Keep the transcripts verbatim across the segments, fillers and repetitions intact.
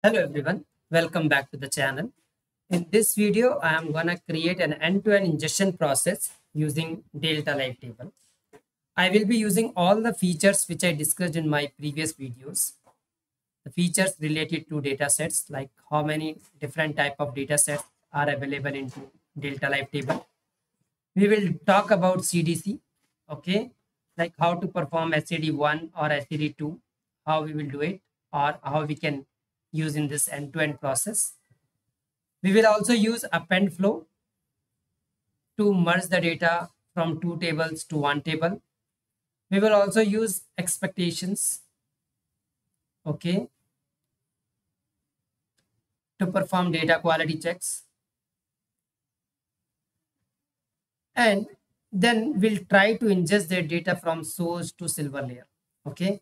Hello everyone, welcome back to the channel. In this video, I am going to create an end-to-end ingestion process using Delta Live Table. I will be using all the features which I discussed in my previous videos. The features related to datasets, like how many different type of datasets are available into Delta Live Table. We will talk about C D C, okay, like how to perform S C D one or S C D two, how we will do it, or how we can use in this end-to-end process. We will also use append flow to merge the data from two tables to one table. We will also use expectations, okay, to perform data quality checks. And then we'll try to ingest their data from source to silver layer, okay.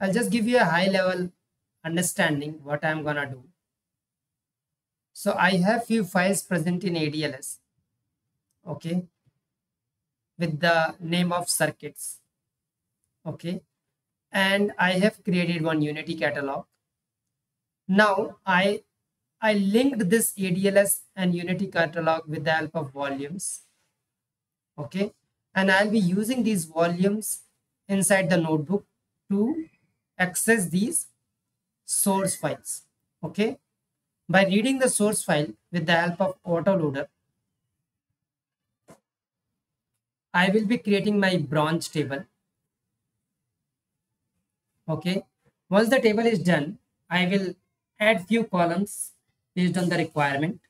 I'll just give you a high level understanding what I'm gonna do. So I have few files present in A D L S, okay, with the name of circuits, okay, and I have created one Unity Catalog. Now I I linked this A D L S and Unity Catalog with the help of volumes, okay, and I'll be using these volumes inside the notebook to access these source files, okay, by reading the source file with the help of Autoloader. I will be creating my branch table, okay. Once the table is done, I will add few columns based on the requirement,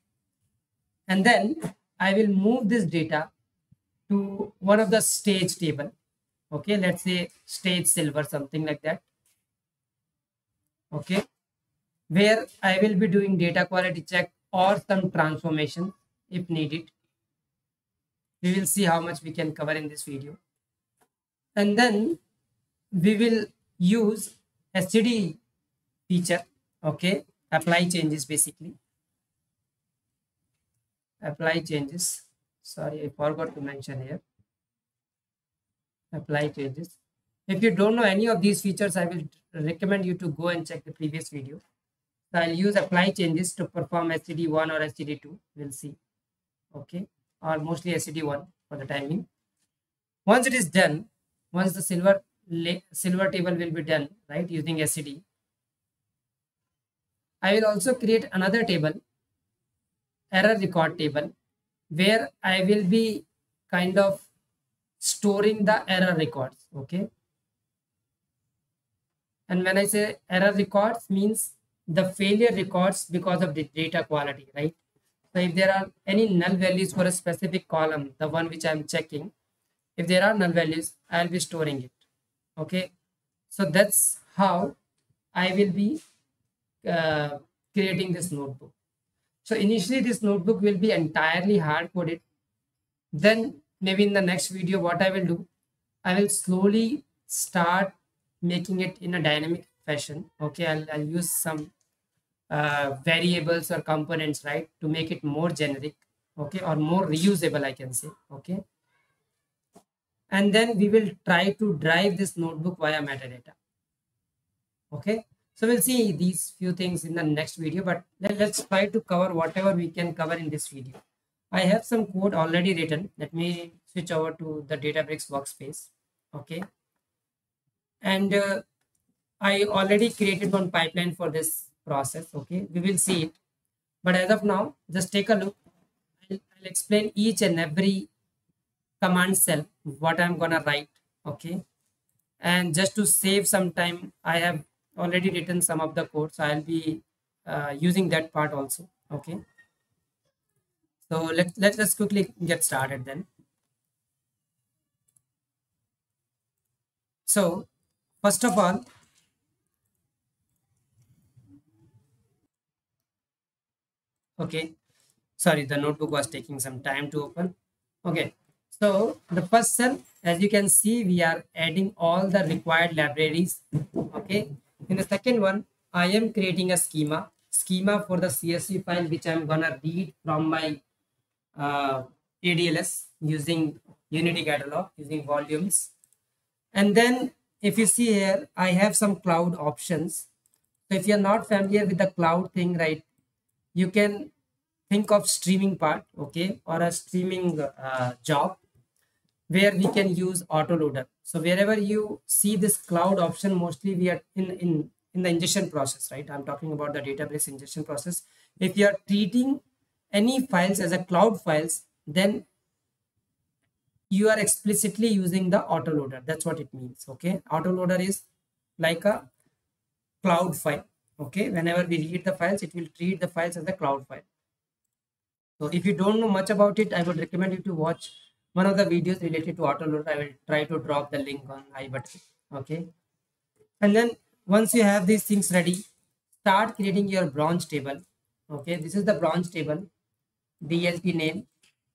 and then I will move this data to one of the stage table, okay, let's say stage silver, something like that, okay, where I will be doing data quality check or some transformation if needed. We will see how much we can cover in this video. And then we will use S C D feature, okay, apply changes basically. Apply changes, sorry, I forgot to mention here. Apply changes. If you don't know any of these features, I will recommend you to go and check the previous video. So I'll use apply changes to perform S C D one or S C D two, we'll see, okay, or mostly S C D one for the timing. Once it is done, once the silver silver table will be done, right, using S C D, I will also create another table, error record table, where I will be kind of storing the error records, okay. And when I say error records, means the failure records because of the data quality, right? So if there are any null values for a specific column, the one which I'm checking, if there are null values, I'll be storing it, okay? So that's how I will be uh, creating this notebook. So initially this notebook will be entirely hard-coded. Then maybe in the next video, what I will do, I will slowly start making it in a dynamic fashion, okay. I'll, I'll use some uh, variables or components, right, to make it more generic, okay, or more reusable, I can say, okay. And then we will try to drive this notebook via metadata, okay. So we'll see these few things in the next video, but let, let's try to cover whatever we can cover in this video. I have some code already written. Let me switch over to the Databricks workspace, okay. And uh, I already created one pipeline for this process, okay. We will see it, but as of now, just take a look. I'll, I'll explain each and every command cell, what I'm gonna write, okay. And just to save some time, I have already written some of the code, so I'll be uh, using that part also, okay. So let, let, let's quickly get started then. So first of all, okay, sorry, the notebook was taking some time to open. Okay, so the first cell, as you can see, we are adding all the required libraries, okay. In the second one, I am creating a schema, schema for the C S V file, which I'm gonna read from my uh, A D L S using Unity Catalog, using volumes. And then if you see here, I have some cloud options. So if you're not familiar with the cloud thing, right, you can think of streaming part, okay, or a streaming uh, job where we can use autoloader. So wherever you see this cloud option, mostly we are in, in, in the ingestion process, right? I'm talking about the database ingestion process. If you are treating any files as a cloud files, then you are explicitly using the autoloader. That's what it means, okay? Autoloader is like a cloud file, okay? Whenever we read the files, it will treat the files as a cloud file. So if you don't know much about it, I would recommend you to watch one of the videos related to autoloader. I will try to drop the link on I button, okay? And then once you have these things ready, start creating your branch table, okay? This is the branch table, D L T name.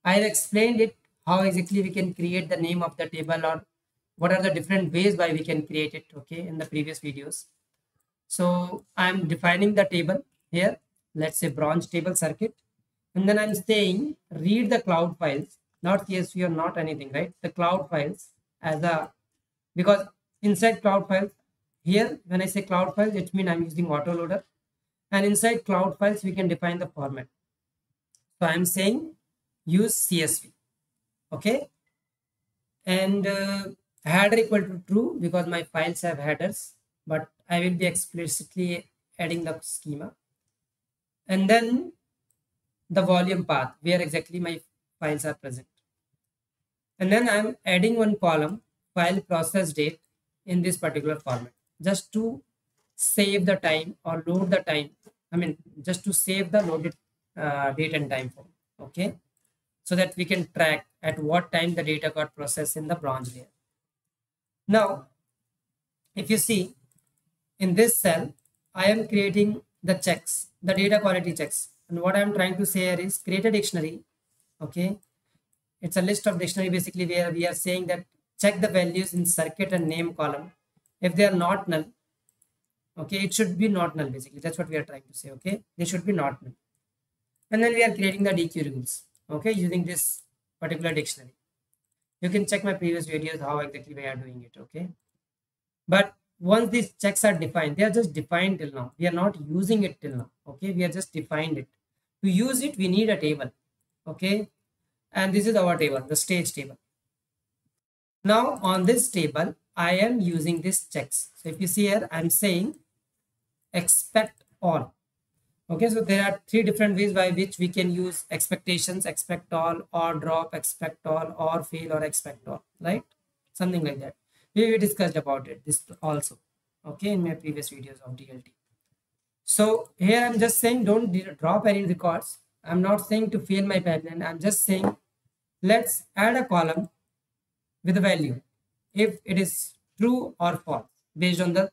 I have explained it, how exactly we can create the name of the table or what are the different ways by we can create it, okay, in the previous videos. So I'm defining the table here, let's say branch table circuit, and then I'm saying read the cloud files, not C S V or not anything, right? The cloud files as a, because inside cloud files, here when I say cloud files, it means I'm using autoloader, and inside cloud files we can define the format. So I'm saying use C S V, okay, and uh, header equal to true because my files have headers, but I will be explicitly adding the schema, and then the volume path where exactly my files are present, and then I'm adding one column file process date in this particular format just to save the time or load the time, I mean just to save the loaded uh, date and time form, okay, so that we can track at what time the data got processed in the branch layer. Now if you see in this cell, I am creating the checks, the data quality checks. And what I'm trying to say here is create a dictionary. Okay. It's a list of dictionary basically where we are saying that check the values in circuit and name column. If they are not null, okay, it should be not null basically. That's what we are trying to say. Okay. They should be not null. And then we are creating the D Q rules. Okay. Using this particular dictionary. You can check my previous videos how exactly we are doing it. Okay. But once these checks are defined, they are just defined till now. We are not using it till now. Okay, we are just defined it. To use it, we need a table. Okay, and this is our table, the stage table. Now on this table, I am using these checks. So if you see here, I'm saying expect all. Okay, so there are three different ways by which we can use expectations, expect all, or drop, expect all, or fail, or expect all, right? Something like that. We discussed about it this also, okay, in my previous videos of D L T. So here I'm just saying don't drop any records. I'm not saying to fail my pipeline. I'm just saying let's add a column with a value if it is true or false based on the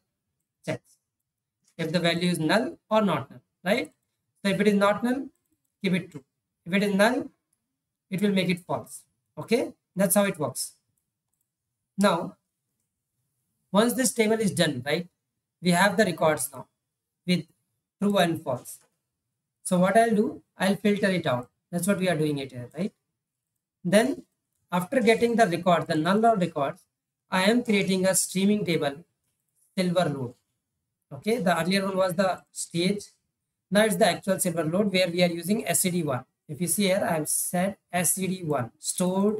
checks. If the value is null or not null, right? So if it is not null, keep it true. If it is null, it will make it false. Okay, that's how it works. Now, once this table is done, right, we have the records now with true and false. So what I'll do, I'll filter it out. That's what we are doing it here, right? Then after getting the record, the null or records, I am creating a streaming table, silver load. Okay, the earlier one was the stage. Now it's the actual silver load where we are using S C D one. If you see here, I have set S C D one, stored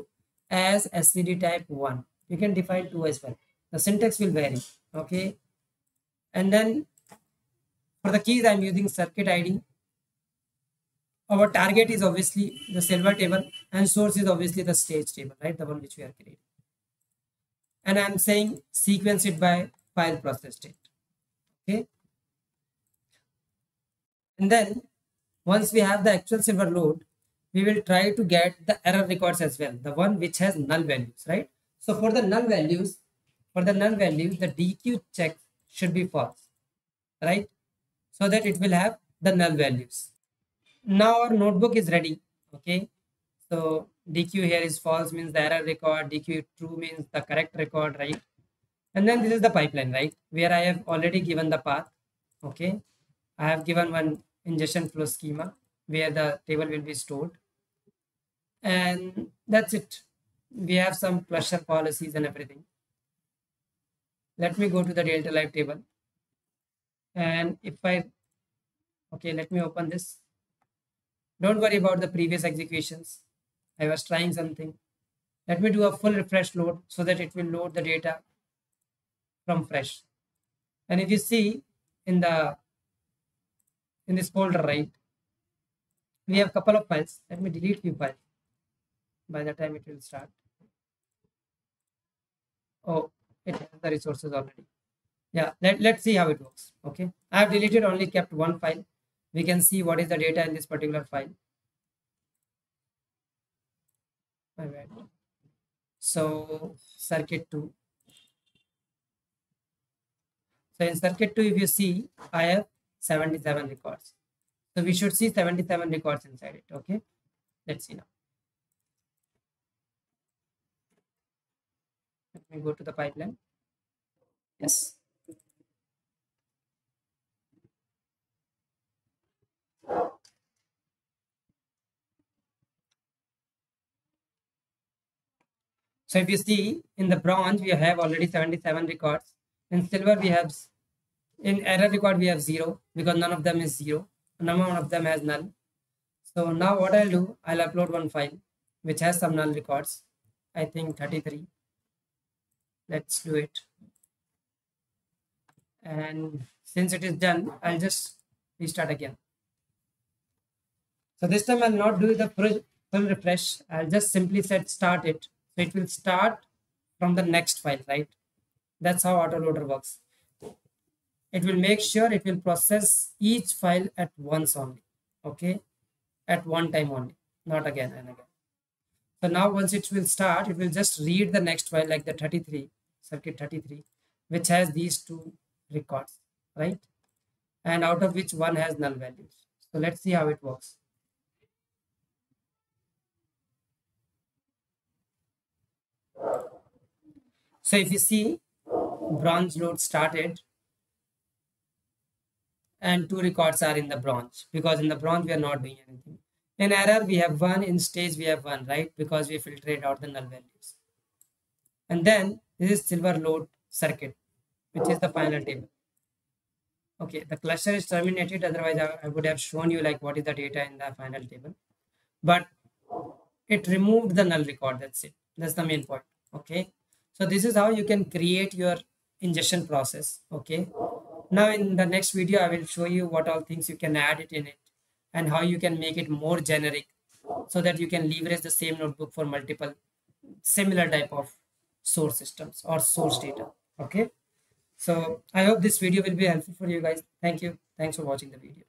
as S C D type one. You can define two as well. The syntax will vary, okay? And then for the keys, I'm using circuit I D. Our target is obviously the silver table and source is obviously the stage table, right? The one which we are creating. And I'm saying sequence it by file process date, okay? And then once we have the actual silver load, we will try to get the error records as well, the one which has null values, right? So for the null values, For the null values, the D Q check should be false, right? So that it will have the null values. Now our notebook is ready, okay? So D Q here is false means the error record, D Q true means the correct record, right? And then this is the pipeline, right? Where I have already given the path, okay? I have given one ingestion flow schema where the table will be stored. And that's it. We have some cluster policies and everything. Let me go to the Delta Live table. And if I, okay, let me open this. Don't worry about the previous executions. I was trying something. Let me do a full refresh load so that it will load the data from fresh. And if you see in the in this folder, right, we have a couple of files. Let me delete few files. By the time it will start. Oh, it has the resources already. Yeah, let, let's see how it works. Okay, I have deleted, only kept one file. We can see what is the data in this particular file. All right. So circuit two. So in circuit two, if you see, I have seventy-seven records. So we should see seventy-seven records inside it. Okay, let's see now. Let me go to the pipeline. Yes. So if you see in the bronze, we have already seventy-seven records. In silver, we have, in error record, we have zero because none of them is zero. None of them has null. So now what I'll do, I'll upload one file which has some null records. I think thirty-three. Let's do it. And since it is done, I'll just restart again. So this time I'll not do the full refresh. I'll just simply set start it. So it will start from the next file, right? That's how Autoloader works. It will make sure it will process each file at once only. Okay. At one time only, not again and again. So now once it will start, it will just read the next file, like the thirty-three, circuit thirty-three, which has these two records, right? And out of which one has null values. So let's see how it works. So if you see, bronze load started and two records are in the bronze because in the bronze we are not doing anything. In error we have one, in stage we have one, right? Because we filtered out the null values. And then this is silver load circuit, which is the final table. Okay, the cluster is terminated, otherwise I would have shown you like what is the data in the final table. But it removed the null record, that's it. That's the main point. Okay. So this is how you can create your ingestion process. Okay. Now in the next video, I will show you what all things you can add it in it and how you can make it more generic so that you can leverage the same notebook for multiple similar type of source systems or source data. Okay. So I hope this video will be helpful for you guys. Thank you. Thanks for watching the video.